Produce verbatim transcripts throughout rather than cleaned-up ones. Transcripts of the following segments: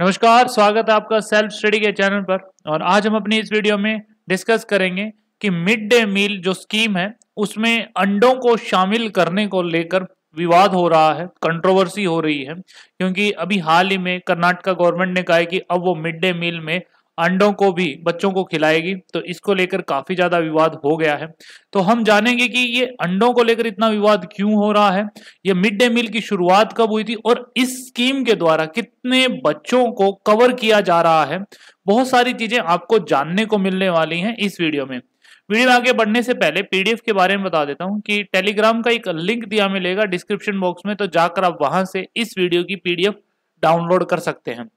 नमस्कार, स्वागत है आपका सेल्फ स्टडी के चैनल पर। और आज हम अपनी इस वीडियो में डिस्कस करेंगे कि मिड डे मील जो स्कीम है उसमें अंडों को शामिल करने को लेकर विवाद हो रहा है, कंट्रोवर्सी हो रही है, क्योंकि अभी हाल ही में कर्नाटका गवर्नमेंट ने कहा है कि अब वो मिड डे मील में अंडों को भी बच्चों को खिलाएगी। तो इसको लेकर काफी ज्यादा विवाद हो गया है। तो हम जानेंगे कि ये अंडों को लेकर इतना विवाद क्यों हो रहा है, ये मिड डे मील की शुरुआत कब हुई थी और इस स्कीम के द्वारा कितने बच्चों को कवर किया जा रहा है। बहुत सारी चीजें आपको जानने को मिलने वाली हैं इस वीडियो में। वीडियो आगे बढ़ने से पहले पीडीएफ के बारे में बता देता हूं कि टेलीग्राम का एक लिंक दिया मिलेगा डिस्क्रिप्शन बॉक्स में, तो जाकर आप वहां से इस वीडियो की पीडीएफ डाउनलोड कर सकते हैं।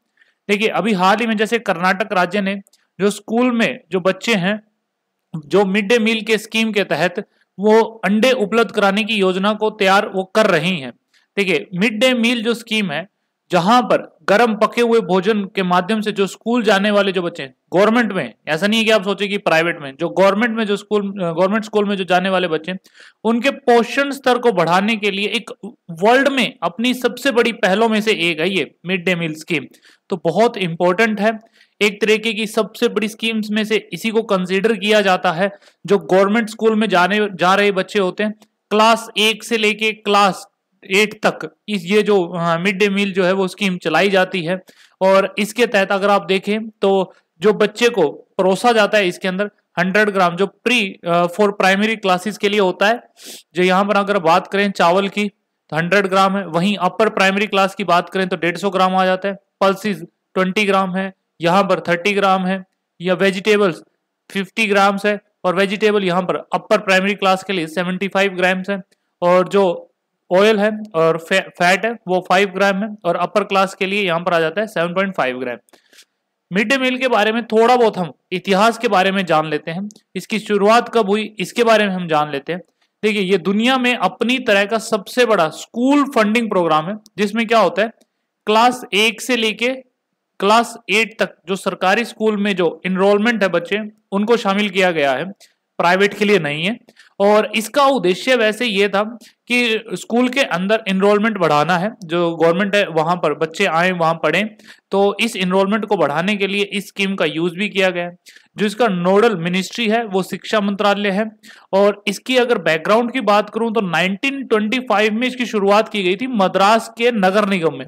देखिए, अभी हाल ही में जैसे कर्नाटक राज्य ने जो स्कूल में जो बच्चे हैं जो मिड डे मील के स्कीम के तहत वो अंडे उपलब्ध कराने की योजना को तैयार वो कर रही हैं। देखिए, मिड डे मील जो स्कीम है जहां पर गर्म पके हुए भोजन के माध्यम से जो स्कूल जाने वाले जो बच्चे हैं, गवर्नमेंट में, ऐसा नहीं है कि आप सोचे कि प्राइवेट में, जो गवर्नमेंट में जो स्कूल गवर्नमेंट स्कूल में जो जाने वाले बच्चे हैं उनके पोषण स्तर को बढ़ाने के लिए एक वर्ल्ड में अपनी सबसे बड़ी पहलों में से एक है ये मिड डे मील स्कीम। तो बहुत इंपॉर्टेंट है, एक तरीके की सबसे बड़ी स्कीम्स में से इसी को कंसिडर किया जाता है। जो गवर्नमेंट स्कूल में जाने जा रहे बच्चे होते हैं, क्लास एक से लेके क्लास एट तक इस ये जो मिड डे मील जो है वो स्कीम चलाई जाती है। और इसके तहत अगर आप देखें तो जो बच्चे को परोसा जाता है इसके अंदर हंड्रेड ग्राम जो प्री फॉर प्राइमरी क्लासेस के लिए होता है, जो यहाँ पर अगर बात करें चावल की तो हंड्रेड ग्राम है, वहीं अपर प्राइमरी क्लास की बात करें तो डेढ़ सौ ग्राम आ जाता है, पल्सिस ट्वेंटी ग्राम है, यहाँ पर थर्टी ग्राम है, या वेजिटेबल्स फिफ्टी ग्राम्स है, और वेजिटेबल यहाँ पर अपर प्राइमरी क्लास के लिए सेवेंटी फाइव ग्राम्स है, और जो ऑयल है और फैट है वो फाइव ग्राम है, और अपर क्लास के लिए यहाँ पर आ जाता है seven point five gram. Mid day meal के बारे में थोड़ा बहुत हम इतिहास के बारे में जान लेते हैं, इसकी शुरुआत कब हुई इसके बारे में हम जान लेते हैं। देखिए, ये दुनिया में अपनी तरह का सबसे बड़ा स्कूल फंडिंग प्रोग्राम है, जिसमें क्या होता है क्लास एक से लेके क्लास एट तक जो सरकारी स्कूल में जो इनरोलमेंट है बच्चे उनको शामिल किया गया है, प्राइवेट के लिए नहीं है। और इसका उद्देश्य वैसे ये था कि स्कूल के अंदर इनरोलमेंट बढ़ाना है, जो गवर्नमेंट है वहां पर बच्चे आए वहां पढ़ें, तो इस इनरोलमेंट को बढ़ाने के लिए इस स्कीम का यूज भी किया गया है। जो इसका नोडल मिनिस्ट्री है वो शिक्षा मंत्रालय है। और इसकी अगर बैकग्राउंड की बात करूं तो नाइनटीन ट्वेंटी फाइव में इसकी शुरुआत की गई थी मद्रास के नगर निगम में।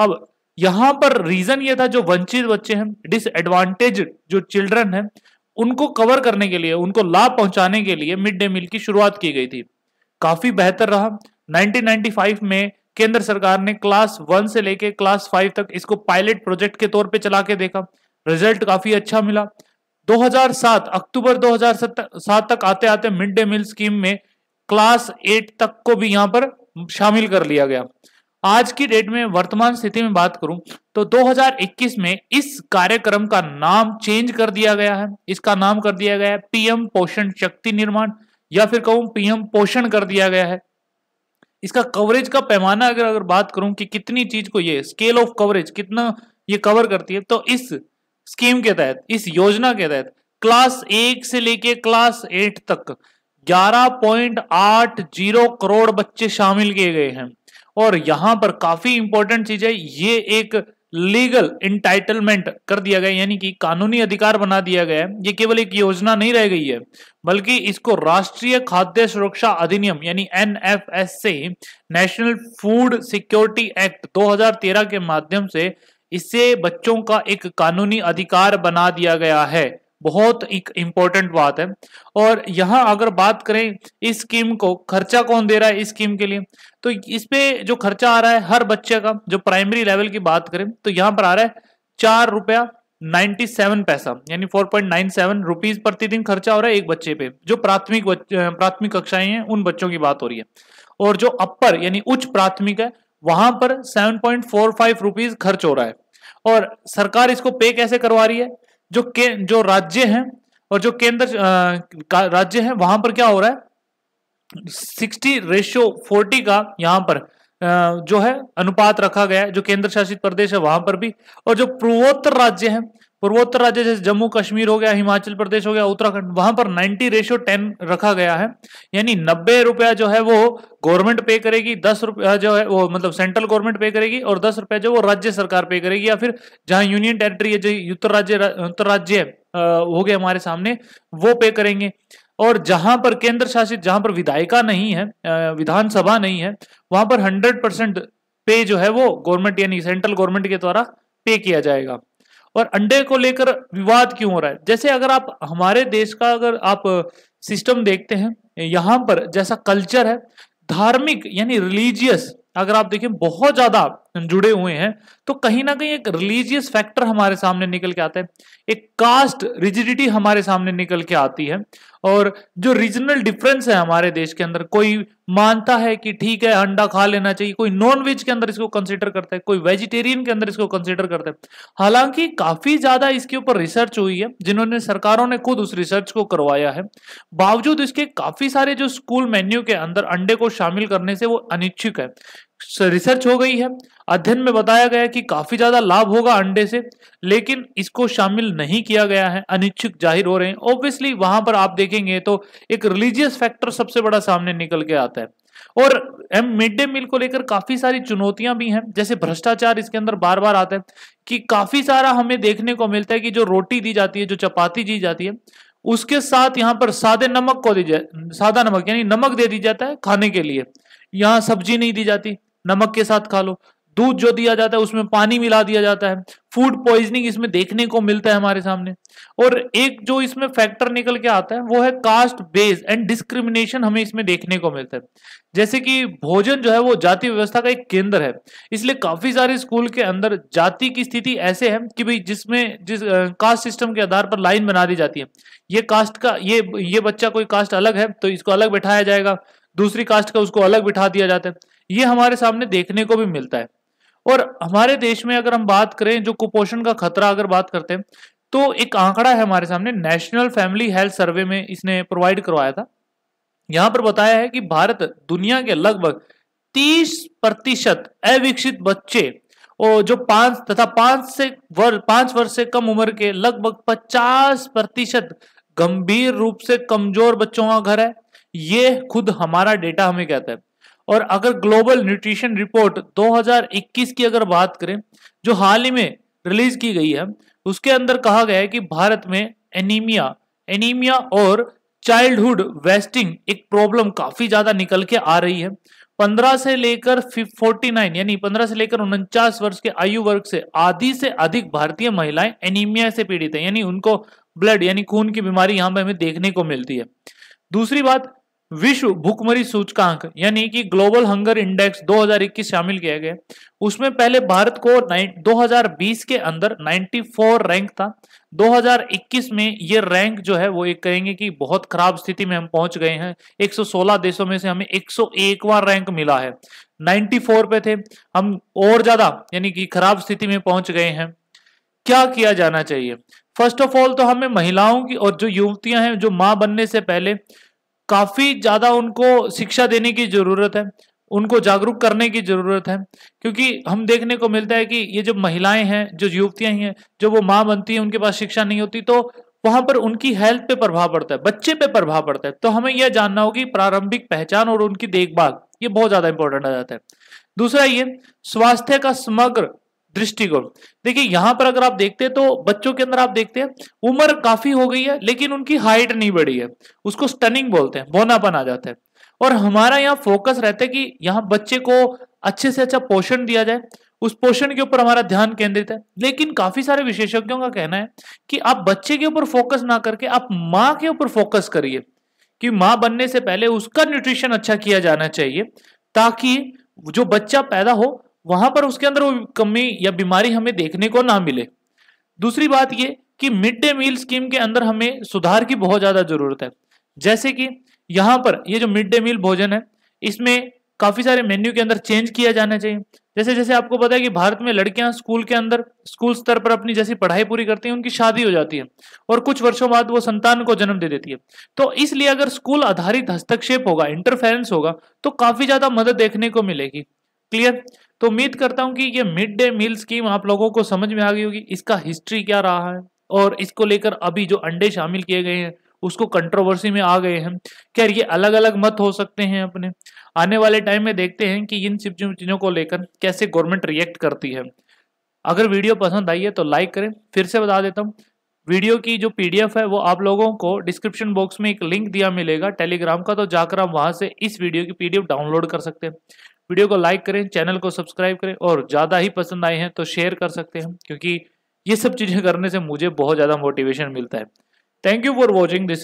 अब यहाँ पर रीजन ये था जो वंचित बच्चे हैं, डिसएडवांटेज जो चिल्ड्रन है, उनको कवर करने के लिए, उनको लाभ पहुंचाने के लिए मिड डे मील की शुरुआत की गई थी। काफी बेहतर रहा। नाइनटीन नाइंटी फाइव में केंद्र सरकार ने क्लास वन से लेकर क्लास फाइव तक इसको पायलट प्रोजेक्ट के तौर पे चला के देखा, रिजल्ट काफी अच्छा मिला। दो हज़ार सात अक्टूबर दो हज़ार सात तक आते आते मिड डे मील स्कीम में क्लास एट तक को भी यहाँ पर शामिल कर लिया गया। आज की डेट में वर्तमान स्थिति में बात करूं तो दो हज़ार इक्कीस में इस कार्यक्रम का नाम चेंज कर दिया गया है, इसका नाम कर दिया गया है पीएम पोषण शक्ति निर्माण, या फिर कहूं पीएम पोषण कर दिया गया है। इसका कवरेज का पैमाना अगर अगर बात करूं कि कितनी चीज को ये स्केल ऑफ कवरेज कितना ये कवर करती है, तो इस स्कीम के तहत, इस योजना के तहत क्लास एक से लेके क्लास एट तक ग्यारह पॉइंट आठ जीरो करोड़ बच्चे शामिल किए गए हैं। और यहां पर काफी इंपॉर्टेंट चीज है, ये एक लीगल इंटाइटलमेंट कर दिया गया, यानी कि कानूनी अधिकार बना दिया गया है। ये केवल एक योजना नहीं रह गई है, बल्कि इसको राष्ट्रीय खाद्य सुरक्षा अधिनियम यानी N F S A, national food security act दो हज़ार तेरह के माध्यम से इससे बच्चों का एक कानूनी अधिकार बना दिया गया है। बहुत एक इंपॉर्टेंट बात है। और यहाँ अगर बात करें इस स्कीम को खर्चा कौन दे रहा है इस स्कीम के लिए, तो इसमें जो खर्चा आ रहा है हर बच्चे का, जो प्राइमरी लेवल की बात करें तो यहाँ पर आ रहा है चार रुपया नाइन्टी सेवन पैसा, यानी four point nine seven rupees प्रतिदिन खर्चा हो रहा है एक बच्चे पे, जो प्राथमिक प्राथमिक कक्षाएं हैं उन बच्चों की बात हो रही है। और जो अपर यानी उच्च प्राथमिक है वहां पर seven point four five rupees खर्च हो रहा है। और सरकार इसको पे कैसे करवा रही है, जो के जो राज्य हैं और जो केंद्र राज्य हैं वहां पर क्या हो रहा है साठ रेशियो चालीस का यहाँ पर आ, जो है अनुपात रखा गया है। जो केंद्र शासित प्रदेश है वहां पर भी, और जो पूर्वोत्तर राज्य हैं पूर्वोत्तर राज्य जैसे जम्मू कश्मीर हो गया, हिमाचल प्रदेश हो गया, उत्तराखंड, वहां पर नब्बे रेशो दस रखा गया है। यानी नब्बे रुपया जो है वो गवर्नमेंट पे करेगी, दस रुपया जो है वो मतलब सेंट्रल गवर्नमेंट पे करेगी और दस रुपया जो वो राज्य सरकार पे करेगी, या फिर जहां यूनियन टेरिटरी है, जो उत्तर राज्य उत्तर राज्य हो गया हमारे सामने, वो पे करेंगे। और जहां पर केंद्र शासित, जहां पर विधायिका नहीं है, विधानसभा नहीं है, वहां पर हंड्रेड परसेंट पे जो है वो गवर्नमेंट यानी सेंट्रल गवर्नमेंट के द्वारा पे किया जाएगा। और अंडे को लेकर विवाद क्यों हो रहा है? जैसे अगर आप हमारे देश का अगर आप सिस्टम देखते हैं, यहाँ पर जैसा कल्चर है, धार्मिक यानी रिलीजियस अगर आप देखें बहुत ज़्यादा जुड़े हुए हैं, तो कहीं ना कहीं एक रिलीजियस फैक्टर हमारे सामने निकल के आता है, एक कास्ट रिजिडिटी हमारे सामने निकल के आती है। और जो रीजनल डिफरेंस है हमारे देश के अंदर, कोई मानता है कि ठीक है अंडा खा लेना चाहिए, कोई नॉन वेज के अंदर इसको कंसिडर करता है, कोई वेजिटेरियन के अंदर इसको कंसिडर करता है। हालांकि काफ़ी ज़्यादा इसके ऊपर रिसर्च हुई है, जिन्होंने सरकारों ने खुद उस रिसर्च को करवाया है, बावजूद इसके काफ़ी सारे जो स्कूल मेन्यू के अंदर अंडे को शामिल करने से वो अनिच्छुक है। रिसर्च हो गई है, अध्ययन में बताया गया कि काफी ज्यादा लाभ होगा अंडे से, लेकिन इसको शामिल नहीं किया गया है, अनिच्छुक जाहिर हो रहे हैं। ऑब्वियसली वहां पर आप देखेंगे तो एक रिलीजियस फैक्टर सबसे बड़ा सामने निकल के आता है। और मिड डे मील को लेकर काफी सारी चुनौतियां भी हैं, जैसे भ्रष्टाचार इसके अंदर बार बार आता है कि काफी सारा हमें देखने को मिलता है कि जो रोटी दी जाती है, जो चपाती दी जाती है, उसके साथ यहाँ पर सादे नमक को दी जाए, सादा नमक यानी नमक दे दी जाता है खाने के लिए। यहाँ सब्जी नहीं दी जाती, नमक के साथ खा लो। दूध जो दिया जाता है उसमें पानी मिला दिया जाता है। फूड पॉइजनिंग इसमें देखने को मिलता है हमारे सामने। और एक जो इसमें फैक्टर निकल के आता है वो है कास्ट बेस एंड डिस्क्रिमिनेशन, हमें इसमें देखने को मिलता है। जैसे कि भोजन जो है वो जाति व्यवस्था का एक केंद्र है, इसलिए काफी सारे स्कूल के अंदर जाति की स्थिति ऐसे है कि भाई जिसमें जिस कास्ट सिस्टम के आधार पर लाइन बना दी जाती है, ये कास्ट का ये ये बच्चा कोई कास्ट अलग है तो इसको अलग बैठाया जाएगा, दूसरी कास्ट का उसको अलग बिठा दिया जाता है। ये हमारे सामने देखने को भी मिलता है। और हमारे देश में अगर हम बात करें जो कुपोषण का खतरा अगर बात करते हैं, तो एक आंकड़ा है हमारे सामने, नेशनल फैमिली हेल्थ सर्वे में इसने प्रोवाइड करवाया था। यहाँ पर बताया है कि भारत दुनिया के लगभग तीस प्रतिशत अविकसित बच्चे और जो पांच तथा पांच से वर्ष पांच वर्ष से कम उम्र के लगभग पचास प्रतिशत गंभीर रूप से कमजोर बच्चों का घर है। ये खुद हमारा डेटा हमें कहता है। और अगर ग्लोबल न्यूट्रिशन रिपोर्ट दो हज़ार इक्कीस की अगर बात करें, जो हाल ही में रिलीज की गई है, उसके अंदर कहा गया है कि भारत में एनीमिया एनीमिया और चाइल्डहुड वेस्टिंग एक प्रॉब्लम काफी ज्यादा निकल के आ रही है। पंद्रह से लेकर उनचास यानी पंद्रह से लेकर उनचास वर्ष के आयु वर्ग से आधी से अधिक भारतीय महिलाएं एनीमिया से पीड़ित है, यानी उनको ब्लड यानी खून की बीमारी यहाँ पे हमें देखने को मिलती है। दूसरी बात, विश्व भुखमरी सूचकांक यानी कि ग्लोबल हंगर इंडेक्स दो हज़ार इक्कीस शामिल किया गया, उसमें पहले भारत को दो हज़ार बीस के अंदर चौरानवे रैंक था। दो हज़ार इक्कीस में ये रैंक जो है वो एक कहेंगे कि बहुत खराब स्थिति में हम पहुंच गए हैं। एक सौ सोलह देशों में से हमें एक सौ एकवां रैंक मिला है, चौरानवे पे थे हम, और ज्यादा यानी कि खराब स्थिति में पहुंच गए हैं। क्या किया जाना चाहिए? फर्स्ट ऑफ ऑल तो हमें महिलाओं की और जो युवतियां हैं जो माँ बनने से पहले काफ़ी ज़्यादा उनको शिक्षा देने की ज़रूरत है, उनको जागरूक करने की ज़रूरत है। क्योंकि हम देखने को मिलता है कि ये जो महिलाएं हैं, जो युवतियां हैं, जो वो माँ बनती हैं, उनके पास शिक्षा नहीं होती, तो वहाँ पर उनकी हेल्थ पे प्रभाव पड़ता है, बच्चे पे प्रभाव पड़ता है। तो हमें यह जानना होगी प्रारंभिक पहचान और उनकी देखभाल, ये बहुत ज़्यादा इंपॉर्टेंट आ जाता है। दूसरा ये स्वास्थ्य का समग्र दृष्टिकोण। देखिए यहाँ पर अगर आप देखते हैं तो बच्चों के अंदर आप देखते हैं उम्र काफी हो गई है लेकिन उनकी हाइट नहीं बढ़ी है, उसको स्टनिंग बोलते हैं, बौनापन आ जाता है। और हमारा यहाँ फोकस रहता है कि यहाँ बच्चे को अच्छे से अच्छा पोषण दिया जाए, उस पोषण के ऊपर हमारा ध्यान केंद्रित है। लेकिन काफी सारे विशेषज्ञों का कहना है कि आप बच्चे के ऊपर फोकस ना करके आप माँ के ऊपर फोकस करिए कि माँ बनने से पहले उसका न्यूट्रिशन अच्छा किया जाना चाहिए, ताकि जो बच्चा पैदा हो वहां पर उसके अंदर वो कमी या बीमारी हमें देखने को ना मिले। दूसरी बात ये कि मिड डे मील स्कीम के अंदर हमें सुधार की बहुत ज़्यादा ज़रूरत है। जैसे कि यहाँ पर ये जो मिड डे मील भोजन है, इसमें काफ़ी सारे मेन्यू के अंदर चेंज किया जाना चाहिए। जैसे जैसे आपको पता है कि भारत में लड़कियां स्कूल के अंदर स्कूल स्तर पर अपनी जैसी पढ़ाई पूरी करती हैं, उनकी शादी हो जाती है और कुछ वर्षों बाद वो संतान को जन्म दे देती है। तो इसलिए अगर स्कूल आधारित हस्तक्षेप होगा, इंटरफेरेंस होगा, तो काफ़ी ज़्यादा मदद देखने को मिलेगी। क्लियर? तो उम्मीद करता हूं कि ये मिड डे मील स्कीम आप लोगों को समझ में आ गई होगी, इसका हिस्ट्री क्या रहा है और इसको लेकर अभी जो अंडे शामिल किए गए हैं उसको कंट्रोवर्सी में आ गए हैं। खैर ये अलग अलग मत हो सकते हैं, अपने आने वाले टाइम में देखते हैं कि इन सब चीज़ों को लेकर कैसे गवर्नमेंट रिएक्ट करती है। अगर वीडियो पसंद आई है तो लाइक करें। फिर से बता देता हूँ, वीडियो की जो पीडीएफ है वो आप लोगों को डिस्क्रिप्शन बॉक्स में एक लिंक दिया मिलेगा टेलीग्राम का, तो जाकर आप वहाँ से इस वीडियो की पीडीएफ डाउनलोड कर सकते हैं। वीडियो को लाइक करें, चैनल को सब्सक्राइब करें और ज़्यादा ही पसंद आए हैं तो शेयर कर सकते हैं, क्योंकि ये सब चीज़ें करने से मुझे बहुत ज़्यादा मोटिवेशन मिलता है। Thank you for watching this.